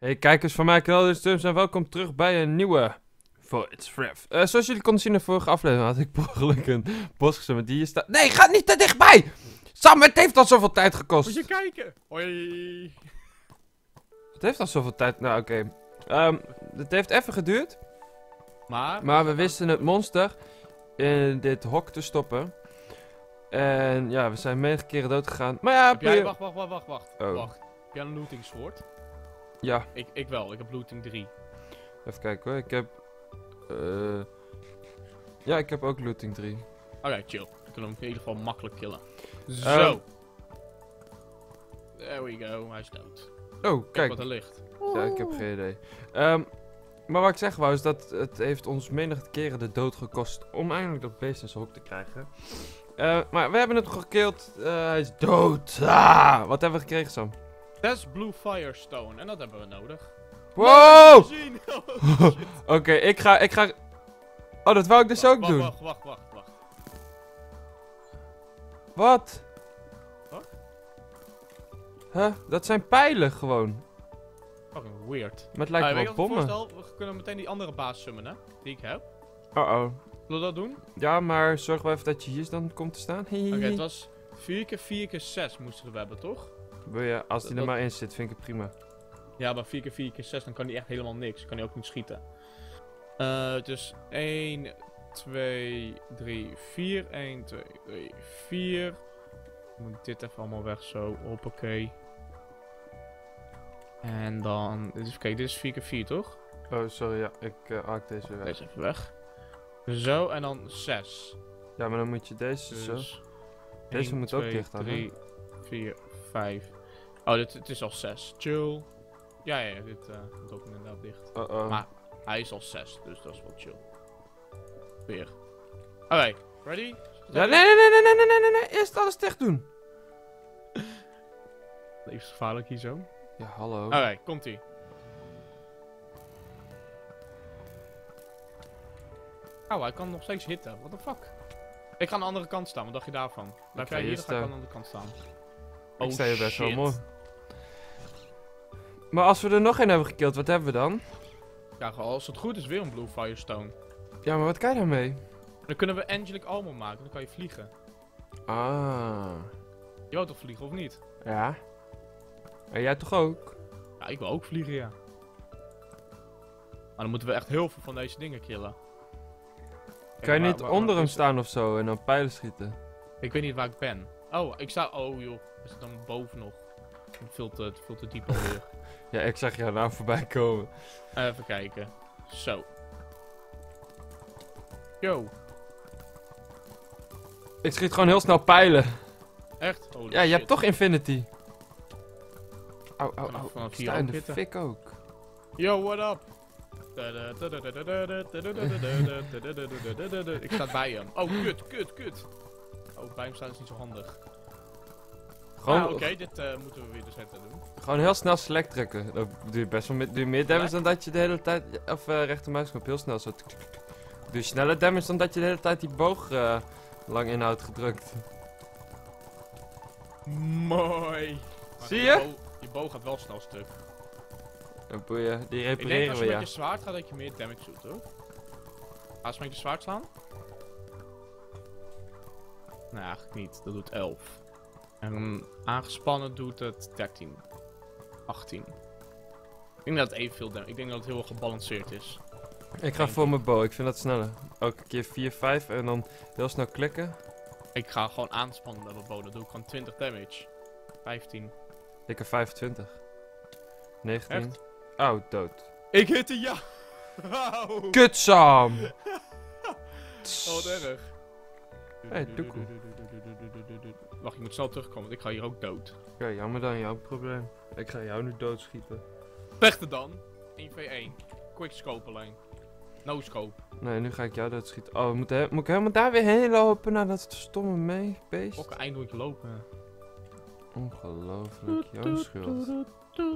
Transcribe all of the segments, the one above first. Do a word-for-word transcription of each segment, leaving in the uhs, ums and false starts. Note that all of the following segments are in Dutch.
Hey kijkers van mijn kanaal, DutchTerms, en welkom terug bij een nieuwe Voids Ref. Uh, zoals jullie konden zien in de vorige aflevering had ik per ongeluk een post gezet, maar die hier staat... Nee, ga niet te dichtbij! Sam, het heeft al zoveel tijd gekost! Moet je kijken! Hoi! Het heeft al zoveel tijd... Nou, oké. Okay. Um, het heeft even geduurd. Maar? Maar we wisten het monster in dit hok te stoppen. En ja, we zijn meerdere keren dood gegaan. Maar ja... Heb jij... Wacht, wacht, wacht, wacht, wacht. Oh. Wacht. Heb jij een looting sword? Ja. Ik, ik wel, ik heb looting drie. Even kijken hoor, ik heb... Uh... Ja, ik heb ook looting drie. Oké, okay, chill. We kunnen hem in ieder geval makkelijk killen. Zo. Um... There we go, hij is dood. Oh, kijk. Kijk wat er ligt. Ja, ik heb geen idee. Um, maar wat ik zeg wou is dat het heeft ons menige keren de dood gekost om eindelijk dat beest in zijn hok te krijgen. Uh, maar we hebben het gekild. Uh, hij is dood. Ah, wat hebben we gekregen, Sam? That's Blue Firestone. En dat hebben we nodig. Wow! Oh, Oké, okay, ik ga, ik ga... Oh, dat wou ik dus wacht, ook wacht, doen. Wacht, wacht, wacht, wacht. Wat? Wat? Huh? Dat zijn pijlen gewoon. Fucking weird. Maar het lijkt ah, wel op bommen. Voorstel, we kunnen meteen die andere baas summonen, die ik heb. Uh-oh. Zullen we dat doen? Ja, maar zorg wel even dat je hier dan komt te staan. Oké, okay, het was vier keer vier keer zes moesten we hebben, toch? Wil je, als die dat, er maar in zit, vind ik het prima. Ja, maar vier keer vier keer zes, dan kan die echt helemaal niks. Kan die ook niet schieten. Uh, dus één, twee, drie, vier. één, twee, drie, vier. Ik moet dit even allemaal weg zo. Hoppakee. En dan... Kijk, okay, dit is vier keer vier, toch? Oh, sorry, ja. Ik uh, haak deze weer weg. Deze even weg. Zo, en dan zes. Ja, maar dan moet je deze dus zo. Deze moet ook dicht aan. drie, vier, vijf. Oh, dit, het is al zes. Chill. Ja, ja, dit uh, moet ook inderdaad dicht. Uh -oh. Maar hij is al zes, dus dat is wel chill. Weer. Oké, okay, ready? Ja, nee, nee, nee, nee, nee, nee, nee, nee. Eerst alles dicht doen. Levensgevaarlijk hier zo. Ja, hallo. Oké, okay, komt-ie. Oh, hij kan nog steeds hitten. What the fuck? Ik ga aan de andere kant staan. Wat dacht je daarvan? Blijf jij hier, dan ga ik aan de andere kant staan. Oh, ik sta hier best wel mooi. Maar als we er nog één hebben gekild, wat hebben we dan? Ja, als het goed is weer een Blue Firestone. Ja, maar wat kan je daarmee? Dan kunnen we Angelic Armor maken. Dan kan je vliegen. Ah. Je wilt toch vliegen of niet? Ja. En jij toch ook? Ja, ik wil ook vliegen, ja. Maar dan moeten we echt heel veel van deze dingen killen. Kan je niet onder hem staan of zo en dan pijlen schieten? Ik weet niet waar ik ben. Oh, ik sta... Oh joh, is het dan boven nog? Veel te, veel te diep alweer. Ja, ik zag jou nou voorbij komen. Even kijken. Zo. Yo. Ik schiet gewoon heel snel pijlen. Echt? Holy ja, shit. Je hebt toch Infinity. Au, au, au. Vanaf ik sta in de fik ook. Yo, what up? Ik sta bij hem. Oh, kut, kut, kut. Oh, bij hem staan is niet zo handig. Gewoon... Ah, oké, okay, dit uh, moeten we weer dus net doen. Gewoon heel snel select trekken. Dat doe je best wel doe je meer damage dan dat je de hele tijd... Of uh, rechtermuisknop heel snel zo... Doe je sneller damage dan dat je de hele tijd die boog uh, lang inhoudt gedrukt. Mooi. Maar zie je? Bo je boog gaat wel snel stuk. Boeien, die repareren we, ja. Ik denk dat als je met je zwaard gaat dat je meer damage doet, hoor. Als je met je zwaard slaan? Nee, eigenlijk niet. Dat doet elf. En aangespannen doet het dertien, achttien. Ik denk dat het evenveel damage... Ik denk dat het heel erg gebalanceerd is. Ik ga voor mijn bow. Ik vind dat sneller. Elke keer vier, vijf en dan heel snel klikken. Ik ga gewoon aanspannen met mijn bow. Dat doe ik gewoon twintig damage. vijftien. Ik heb vijfentwintig. negentien. Echt? Oh, dood. Ik hitte ja! Wow. Kutsam! Oh, wat erg. Hey, doekoe. Wacht, ik moet snel terugkomen, want ik ga hier ook dood. Ja, jammer dan, jouw probleem. Ik ga jou nu doodschieten. Vechten dan! één v één. Quickscope alleen. No scope. Nee, nu ga ik jou doodschieten. Oh, moet, he moet ik helemaal daar weer heen lopen naar dat stomme mee, beest? Ook eindelijk lopen. Ongelooflijk, jouw schuld. Er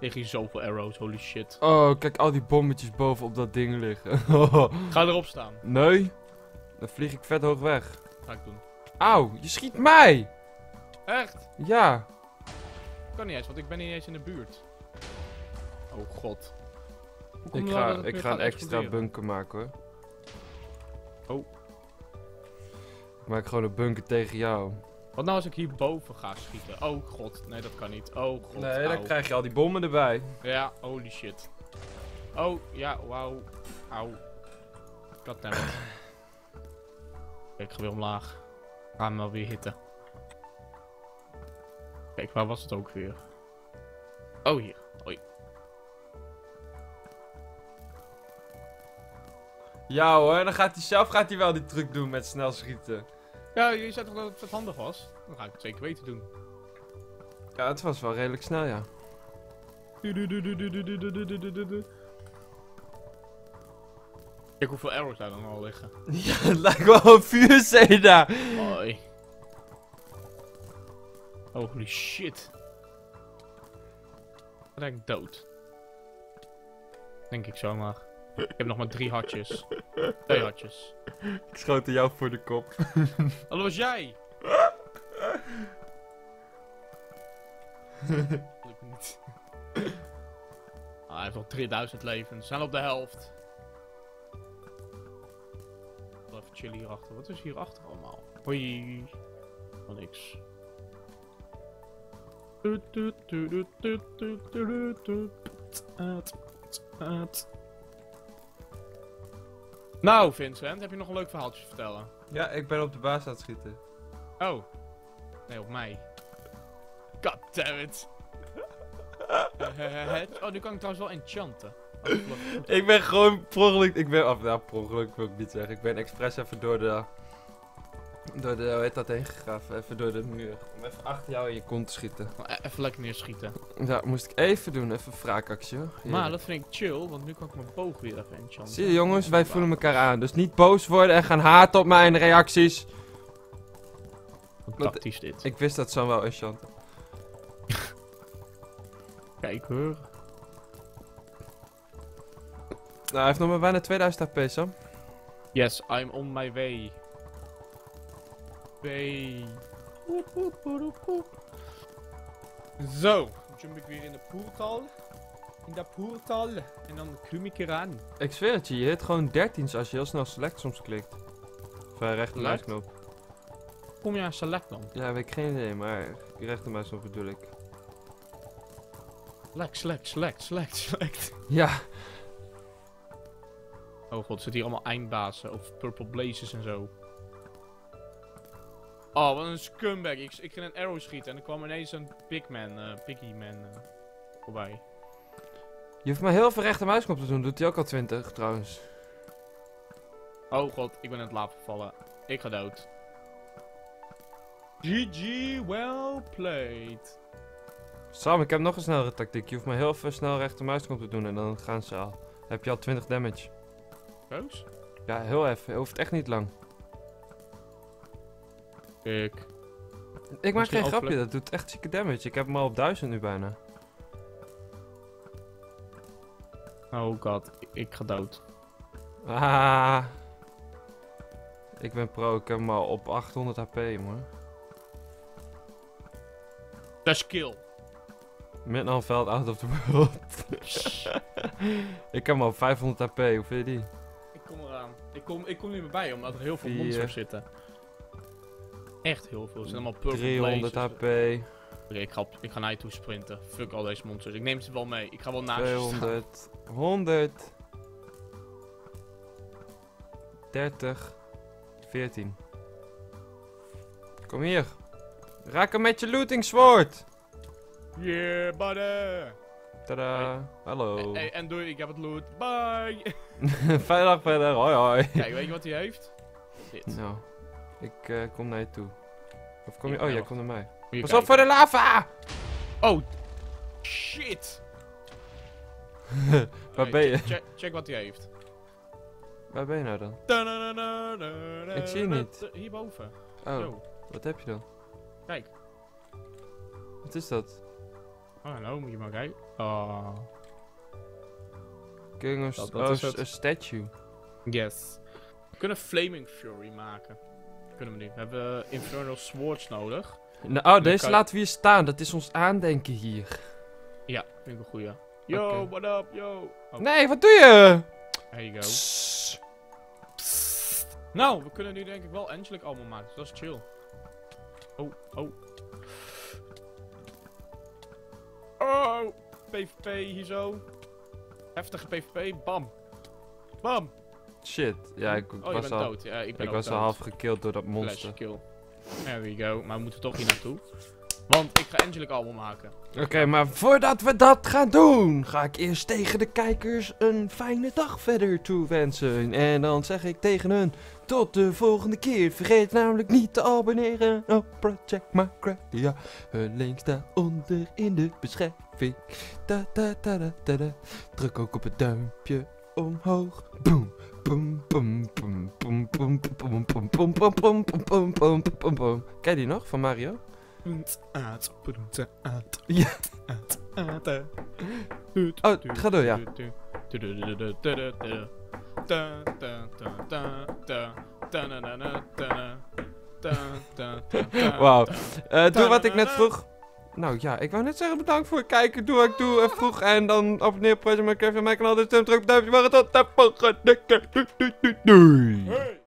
liggen hier zoveel arrows, holy shit. Oh, kijk al die bommetjes boven op dat ding liggen. Ga erop staan. Nee. Dan vlieg ik vet hoog weg. Ga ik doen. Auw, je schiet mij! Echt? Ja. Kan niet eens, want ik ben niet eens in de buurt. Oh god. Ik ga, ik ga een extra bunker maken hoor. Oh. Ik maak gewoon een bunker tegen jou. Wat nou als ik hierboven ga schieten? Oh god, nee dat kan niet. Oh god. Nee, dan krijg je al die bommen erbij. Ja, holy shit. Oh, ja, wauw. Auw. Goddammit. Kijk, ik ga weer omlaag. Ga hem wel weer hitten. Kijk, waar was het ook weer? Oh, hier. Oei. Ja hoor, dan gaat hij zelf gaat hij wel die truc doen met snel schieten. Ja, je zei toch dat het handig was? Dan ga ik het zeker weten doen. Ja, het was wel redelijk snel, ja. Kijk hoeveel arrows daar dan al liggen. Ja, het lijkt wel een vuurzee daar. Mooi. Holy shit. Dan ben ik dood. Denk ik zomaar. Ik heb nog maar drie hartjes. Twee hartjes. Ik schoot jou voor de kop. Hallo, was jij? Gelukkig niet. Ah, hij heeft nog drieduizend levens. We zijn op de helft. Even chillen hierachter. Wat is hierachter allemaal? Hoi. Van niks. Nou, Vincent, heb je nog een leuk verhaaltje te vertellen? Ja, ik ben op de baas aan het schieten. Oh. Nee, op mij. Goddammit. Oh, nu kan ik trouwens wel enchanten. Oh, ik ben gewoon per ongeluk, ik ben, af, nou per ongeluk wil ik niet zeggen. Ik ben expres even door de, door de, hoe heet dat, heen gegraven. Even door de muur. Om even achter jou in je kont te schieten. Even lekker neerschieten. Ja, moest ik even doen, even een wraakactie hoor. Hier. Maar dat vind ik chill, want nu kan ik mijn boog weer even enchanten. Zie je jongens, wij voelen elkaar aan. Dus niet boos worden en gaan haten op mijn reacties. Fantastisch dit. Ik wist dat zo wel enchanten. Kijk hoor. Nou, hij heeft nog maar bijna tweeduizend H P, Sam. Yes, I'm on my way. Way. Oep, oep, oep, oep. Zo, dan jump ik weer in de poertal. In dat poertal. En dan klim ik eraan. Ik zweer het je, je hit gewoon dertiens als je heel snel select soms klikt. Of uh, rechtermuisknop. Kom je aan select dan? Ja, weet ik geen idee, maar rechtermuisknop bedoel ik. Select, select, select, select, select. Ja. Oh god, zit hier allemaal eindbazen of purple blazes en zo. Oh, wat een scumbag. Ik, ik ging een arrow schieten en er kwam ineens een pigman, uh, piggyman uh, voorbij. Je hoeft maar heel veel rechtermuisknop te doen, doet hij ook al twintig trouwens. Oh god, ik ben in het laap gevallen. Ik ga dood. G G, well played. Sam, ik heb nog een snellere tactiek. Je hoeft maar heel veel snel rechtermuisknop te doen en dan gaan ze al. Dan heb je al twintig damage. Ja, heel even. Je hoeft echt niet lang. Ik... Ik maak geen grapje, dat doet echt zieke damage. Ik heb hem al op duizend nu bijna. Oh god, ik, ik ga dood. Ah. Ik ben pro, ik heb hem al op achthonderd H P, man. Dat is kill. Met een veld out of the world. Ik heb hem al op vijfhonderd H P, hoe vind je die? Ik kom, ik kom niet meer bij, omdat er heel veel monsters zitten. Echt heel veel. Ze zijn allemaal purple driehonderd H P. Oké, okay, ik, ik ga naar je toe sprinten. Fuck al deze monsters. Ik neem ze wel mee. Ik ga wel naast tweehonderd. honderd. dertig. veertien. Kom hier. Raak hem met je looting sword. Yeah, buddy. Tadaa. Hey. Hallo. Hey, en doei, ik heb het loot. Bye. Fijne dag verder, hoi hoi. Kijk, weet je wat hij heeft? Dit. Nou, ik uh, kom naar je toe. Of kom je... Oh, jij komt naar mij. Pas kijken. Op voor de lava! Oh, shit. Waar hey, ben je? Check, check wat hij heeft. Waar ben je nou dan? Da, da, da, da, da, da, ik zie je niet. Hierboven. Oh, yo. Wat heb je dan? Kijk. Wat is dat? Oh, nou moet je maar kijken. Oh. King of dat, dat oh, een statue. Yes. We kunnen Flaming Fury maken. Kunnen we nu. We hebben Infernal Swords nodig. Nou, oh, deze laten we hier staan. Dat is ons aandenken hier. Ja, vind ik een goeie. Yo, okay. What up, yo. Oh. Nee, wat doe je? There you go. Psst. Psst. Nou, we kunnen nu denk ik wel Angelic Armor maken. Dus dat is chill. Oh, oh. Oh, PvP hier zo. Heftige PvP, bam. Bam. Shit, ja, ik, ik oh, was al, dood. Ja, ik ben ik was dood. al half gekild door dat monster. Kill. There we go, maar we moeten toch hier naartoe. Want ik ga Angelic Armor maken. Oké, okay, maar voordat we dat gaan doen, ga ik eerst tegen de kijkers een fijne dag verder toewensen. En dan zeg ik tegen hun, tot de volgende keer. Vergeet namelijk niet te abonneren op Project Minecraftia. Hun link staat onder in de beschrijving. Da, da, da, da, da, da. Druk ook op het duimpje omhoog. Boom. Ken je die nog van Mario? Ja. Oh, ga door, ja. Wauw. Uh, doe wat ik net vroeg. Nou ja, ik wou net zeggen bedankt voor het kijken. Doe wat ik doe en vroeg. En dan abonneer op Project Minecraftia en mijn kanaal. Dus stem, druk op duimpje. Maar tot de volgende keer. Doei, doei, doei.